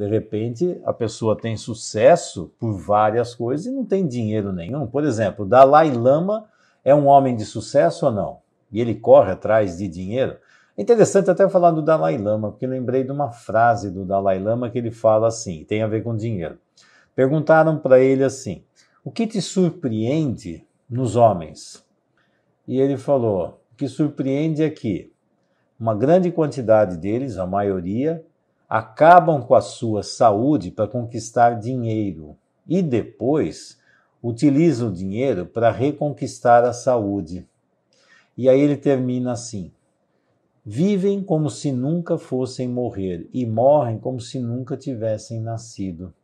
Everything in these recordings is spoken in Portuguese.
De repente, a pessoa tem sucesso por várias coisas e não tem dinheiro nenhum. Por exemplo, Dalai Lama é um homem de sucesso ou não? E ele corre atrás de dinheiro? É interessante até falar do Dalai Lama, porque lembrei de uma frase do Dalai Lama que ele fala assim, tem a ver com dinheiro. Perguntaram para ele assim, o que te surpreende nos homens? E ele falou, o que surpreende é que uma grande quantidade deles, a maioria, acabam com a sua saúde para conquistar dinheiro e depois utilizam o dinheiro para reconquistar a saúde. E aí ele termina assim, vivem como se nunca fossem morrer e morrem como se nunca tivessem nascido.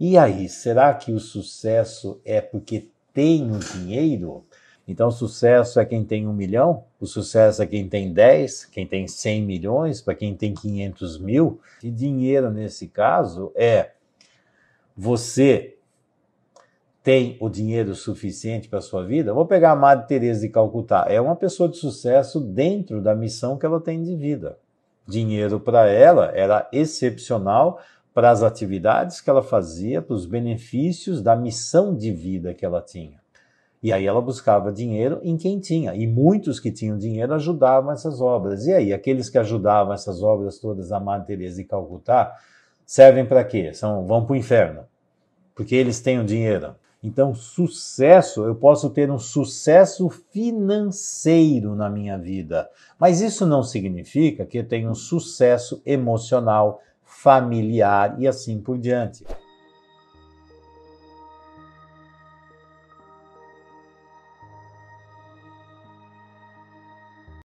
E aí, será que o sucesso é porque tem o dinheiro? Então o sucesso é quem tem 1 milhão, o sucesso é quem tem 10, quem tem 100 milhões, para quem tem 500 mil. E dinheiro nesse caso é você tem o dinheiro suficiente para a sua vida. Vou pegar a Madre Teresa de Calcutá, é uma pessoa de sucesso dentro da missão que ela tem de vida. Dinheiro para ela era excepcional para as atividades que ela fazia, para os benefícios da missão de vida que ela tinha. E aí ela buscava dinheiro em quem tinha, e muitos que tinham dinheiro ajudavam essas obras. E aí, aqueles que ajudavam essas obras todas da Madre Teresa de Calcutá, servem para quê? Vão para o inferno, porque eles têm o dinheiro. Então, sucesso, eu posso ter um sucesso financeiro na minha vida, mas isso não significa que eu tenha um sucesso emocional, familiar e assim por diante.